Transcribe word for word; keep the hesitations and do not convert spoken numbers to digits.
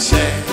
check.